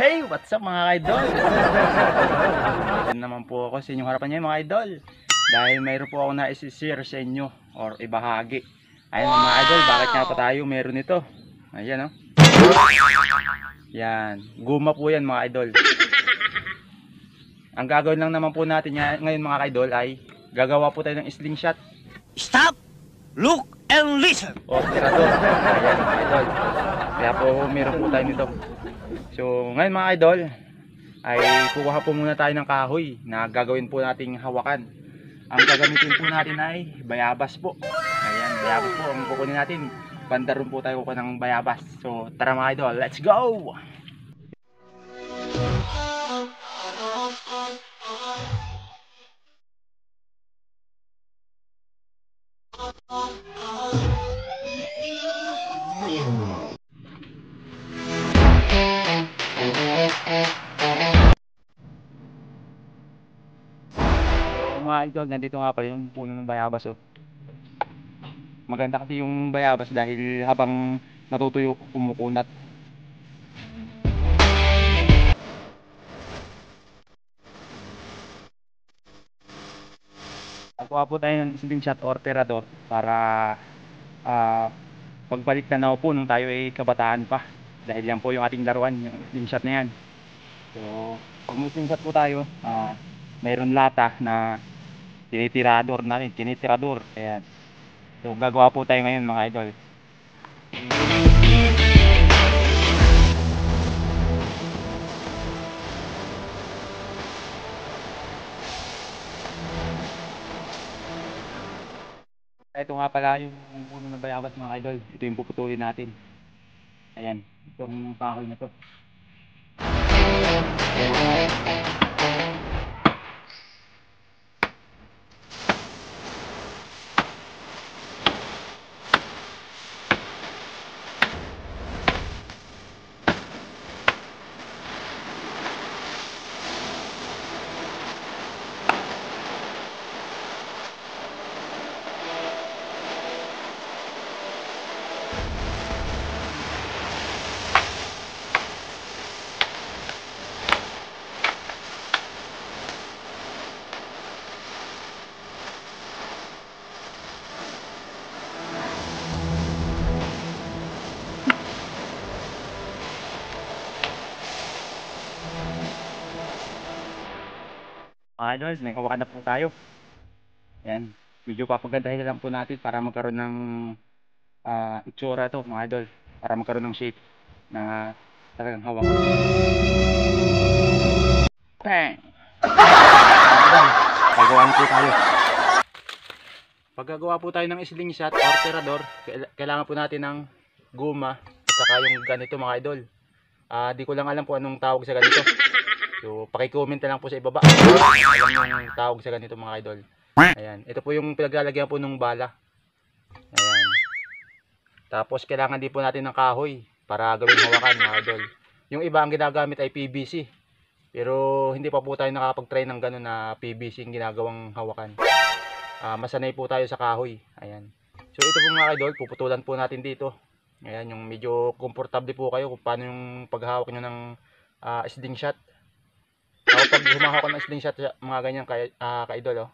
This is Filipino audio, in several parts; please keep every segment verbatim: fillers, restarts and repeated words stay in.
Hey, what's up mga idol? Yan naman po ako sa inyong harapan niyo mga idol. Dahil mayroon po ako na isi-share sa inyo or ibahagi. Ayan mga idol, bakit nga pa tayo meron ito? Ayan oh. Yan, guma po yan mga idol. Ang gagawin lang naman po natin ngayon mga idol ay gagawa po tayo ng slingshot. Stop! Look and listen! O, Tirador. Ayan mga idol. Kaya po meron po tayo nito. So ngayon mga idol ay kukuha po muna tayo ng kahoy na gagawin po nating hawakan. Ang gagamitin po natin ay bayabas po. Ayan, bayabas po ang kukunin natin. Bandaron po tayo kukuha ng bayabas. So tara mga idol, let's go! Mga idol, nandito nga pala yung puno ng bayabas oh. Maganda kasi yung bayabas dahil habang natutuyo kumukunat. Kuha po tayo ng slingshot or tirador para uh, pagbalik na po nung tayo ay kabataan pa, dahil yan po yung ating laruan, yung slingshot na yan. So pag may slingshot po tayo, uh, mayroon lata na tinitirador na rin, tinitirador. Ayan. So gagawa po tayo ngayon mga idol. Ito nga pala yung puno na bayabas mga idol. Ito yung puputulin natin. Ayan, itong kahoy na to. Mga idol, may kawakan na po tayo. Ayan, medyo papagandahin lang po natin para magkaroon ng uh, itsura ito mga idol, para magkaroon ng shape na talagang hawak. Bang! Pagawaan po tayo. Paggagawa po tayo ng slingshot or tirador, kailangan po natin ng guma at saka yung ganito mga idol. uh, Di ko lang alam po anong tawag sa ganito. So, pakicomment na lang po sa ibaba. Ayan yung tawag sa ganito mga idol. Ayan, ito po yung pinaglalagyan po ng bala. Ayan. Tapos kailangan din po natin ng kahoy para gawin hawakan mga idol. Yung iba ang ginagamit ay P V C. Pero hindi pa po tayo nakapag-try ng gano'n na P V C yung ginagawang hawakan. uh, Masanay po tayo sa kahoy. Ayan. So ito po mga idol, puputulan po natin dito. Ayan, yung medyo comfortable po kayo kung paano yung paghawak nyo ng uh, slingshot. Ako pag humahawak ng slingshot mga ganyan kay, uh, ka-idol oh.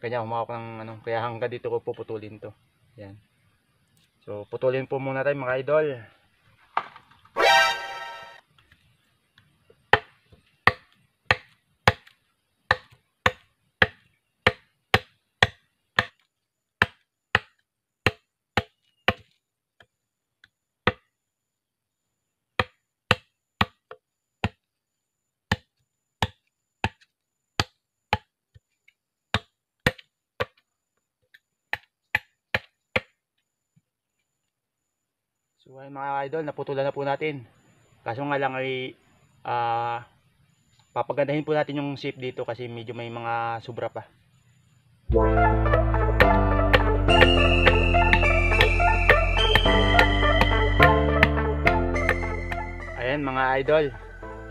Ganyan humahawak ng ano, kaya hanggang dito ko puputulin to. Ayan. So putulin po muna tayo mga idol. So ay mga idol, naputulan na po natin. Kaso nga lang ay uh, papagandahin po natin yung shape dito kasi medyo may mga sobra pa. Ayan mga idol,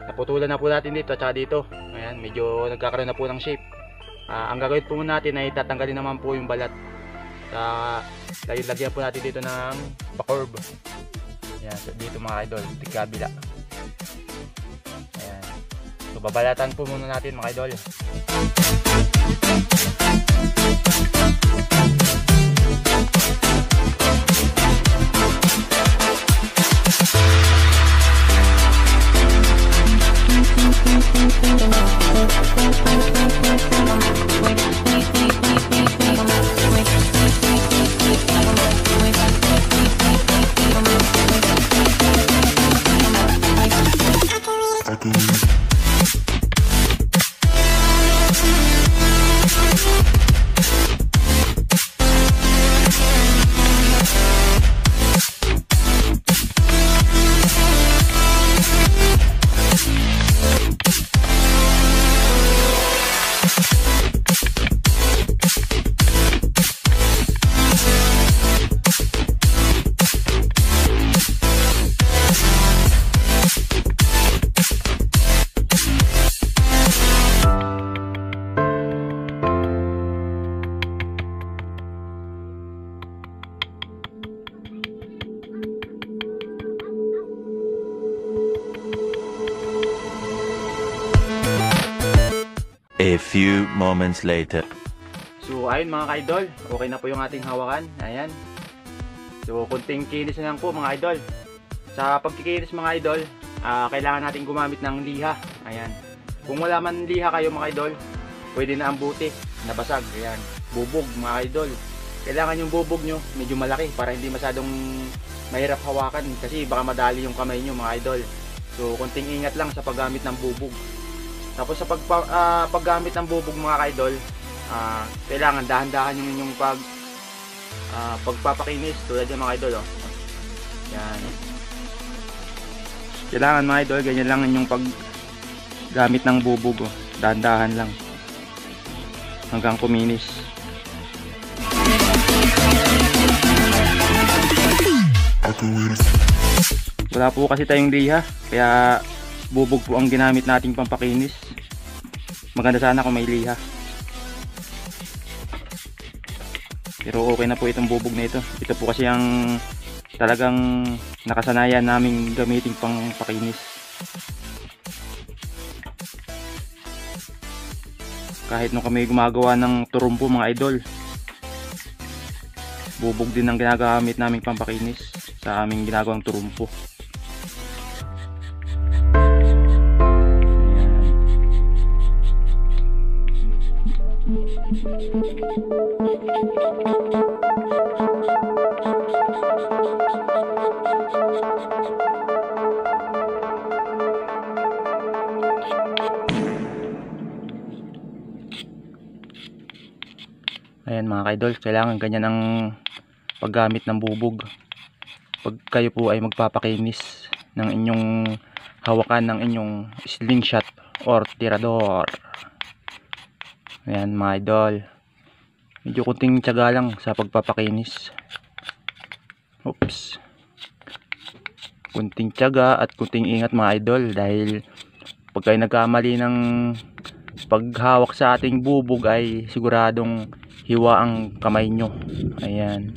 naputulan na po natin dito at saka dito. Ayan, medyo nagkakaroon na po ng shape. uh, Ang gagawin po natin ay tatanggalin naman po yung balat. Uh, lagyan po natin dito ng pa-curve. Ayan, so dito mga idol, tigkabila. babalatan po muna natin mga idol. A few moments later. So ayun mga ka-idol, okay na po yung ating hawakan. Ayan. So kunting kinis na lang po mga idol. Sa pagkikinis mga idol, uh, kailangan natin gumamit ng liha. Ayan. Kung wala man liha kayo mga idol, pwede na ang buti, nabasag. Ayan. Bubog mga idol. Kailangan yung bubog nyo medyo malaki para hindi masyadong mahirap hawakan kasi baka madali yung kamay nyo mga idol. So kunting ingat lang sa paggamit ng bubog. Tapos sa pag, uh, paggamit ng bubog mga ka-idol, uh, kailangan dahan-dahan yung inyong pag, uh, pagpapakinis tulad yung mga idol. Oh. Yan. Kailangan mga idol, ganyan lang yung paggamit ng bubog. Oh. Dahan-dahan lang hanggang kuminis. Wala po kasi tayong liha, kaya bubog po ang ginamit nating pampakinis. Maganda sana kung may liha, pero okay na po itong bubog na ito. Ito po kasi ang talagang nakasanayan naming gamitin pampakinis. Kahit nung kami gumagawa ng turumpo mga idol, bubog din ang ginagamit naming pampakinis sa aming ginagawang turumpo. Ayan mga ka-idol, kailangan ganyan ang paggamit ng bubog pag kayo po ay magpapakinis ng inyong hawakan ng inyong slingshot or tirador. Ayan mga idol, medyo kunting tiyaga lang sa pagpapakinis. Oops, kunting tiyaga at kunting ingat mga idol, dahil pag kayo nagkamali ng paghawak sa ating bubog ay siguradong hiwa ang kamay nyo. Ayan.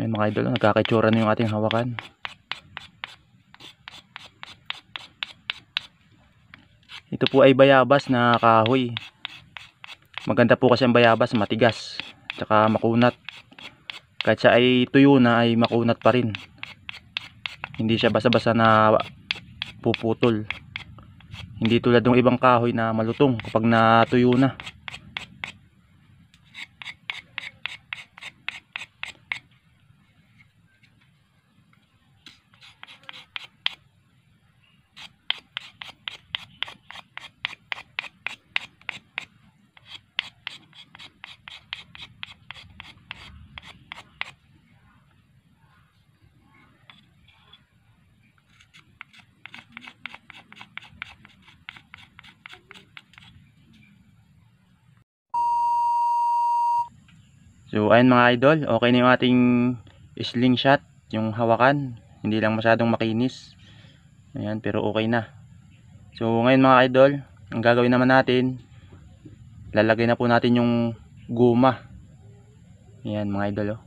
Ayan mga idol, nagkakaitsura na yung ating hawakan. Ito po ay bayabas na kahoy. Maganda po kasi ang bayabas, matigas tsaka makunat. Kahit siya ay tuyo na ay makunat pa rin. Hindi siya basa-basa na puputol. Hindi tulad ng ibang kahoy na malutong kapag natuyo na. So ayun mga idol, okay na yung ating slingshot, yung hawakan. Hindi lang masyadong makinis. Ayan, pero okay na. So ngayon mga idol, ang gagawin naman natin, lalagay na po natin yung guma. Ayan mga idol, oh.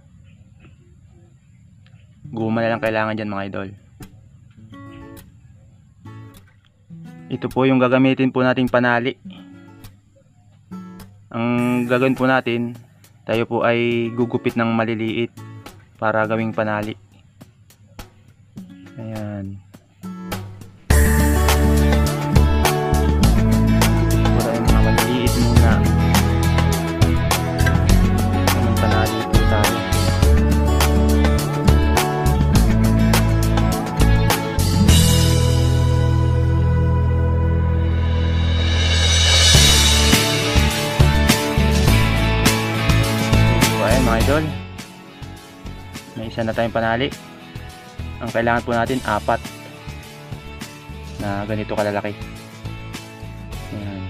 Guma na lang kailangan dyan mga idol. Ito po yung gagamitin po nating panali. Ang gagawin po natin, tayo po ay gugupit ng maliliit para gawing panali. Ayan. Para yung mga maliliit muna. Ang panali po tayo. Idol, may isa na tayong panali. Ang kailangan po natin apat na ganito kalalaki. Ayan.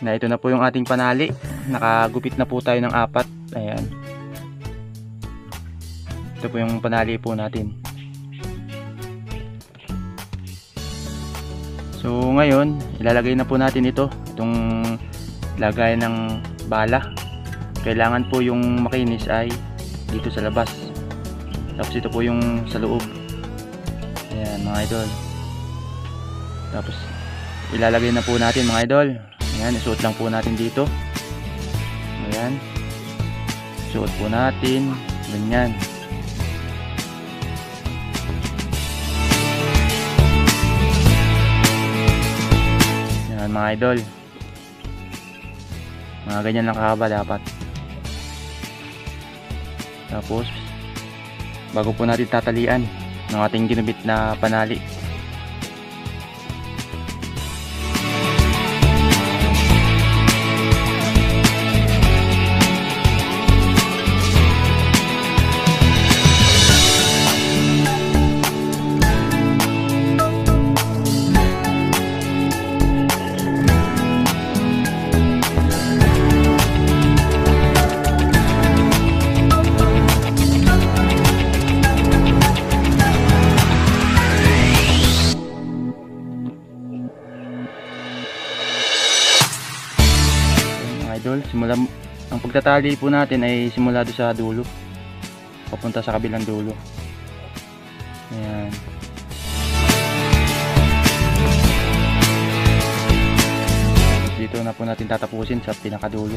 Na ito na po yung ating panali. Nakagupit na po tayo ng apat. Ayan. Ito po yung panali po natin. So ngayon, ilalagay na po natin ito, itong lagay ng bala. Kailangan po yung makinis ay dito sa labas. Tapos ito po yung sa loob. Ayan mga idol. Tapos ilalagay na po natin mga idol. Ayan, isuot lang po natin dito. Ayan. Isuot po natin. Ganyan. Mga idol, mga ganyan lang kahaba dapat. Tapos bago po natin tatalian ng ating ginubit na panali, simula ang pagtatali po natin ay simula do sa dulo papunta sa kabilang dulo. Ayan. Dito na po natin tatapusin sa pinakadulo.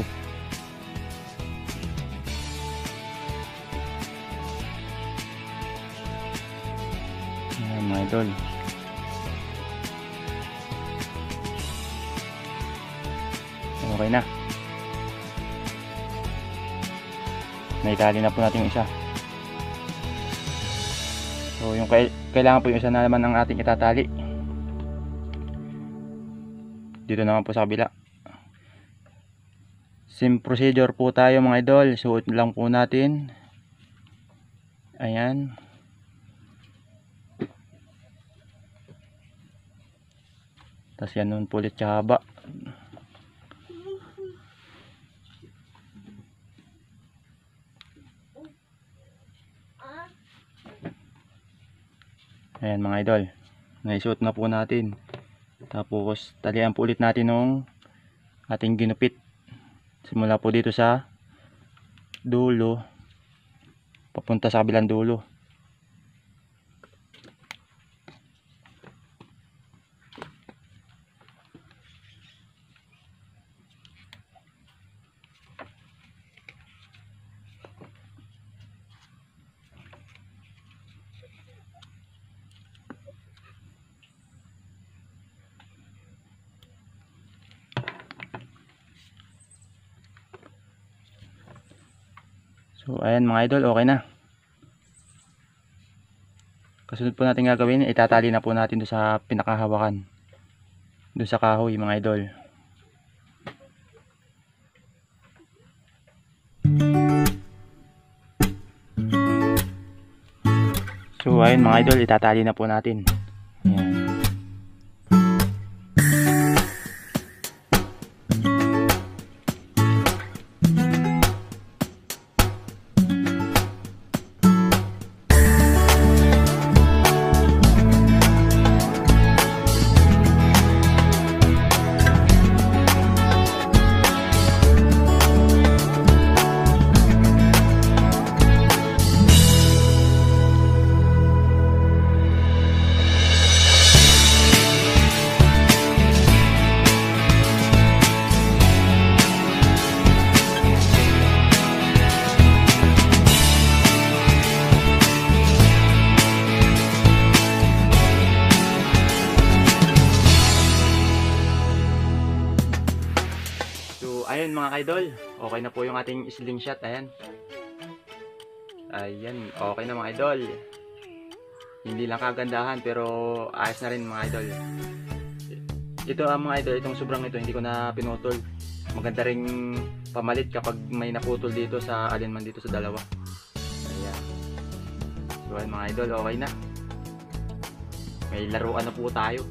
Ayan mga idol. Okay na. Naitali na po natin yung isa. So yung kailangan po yung isa na naman ng ating itatali. Dito naman po sa kabila. Same procedure po tayo mga idol. Suot lang po natin. Ayan. Tapos yan nun po ulit sa haba. Ayan mga idol, naisuot na po natin. Tapos talian po ulit natin ng ating ginupit. Simula po dito sa dulo papunta sa kabilang dulo. So ayan mga idol, okay na. Kasunod po natin gagawin, itatali na po natin doon sa pinakahawakan. Doon sa kahoy mga idol. So ayan mga idol, itatali na po natin. Ayan. idol, okay na po yung ating slingshot. Ayan. Ayan, okay na mga idol. Hindi lang kagandahan pero ayos na rin mga idol. Ito ang mga idol, itong sobrang ito hindi ko na pinutol. Maganda ring pamalit kapag may naputol dito sa alin man dito sa dalawa. Ayan. So ayan mga idol, okay na. May laruan na po tayo.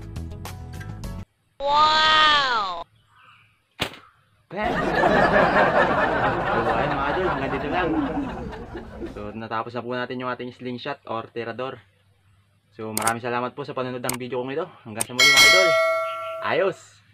Wow! So ayan mga idol, hanggang dito lang. So natapos na po natin yung ating slingshot or tirador. So maraming salamat po sa panonood ng video kong ito. Hanggang sa muli mga idol. Ayos!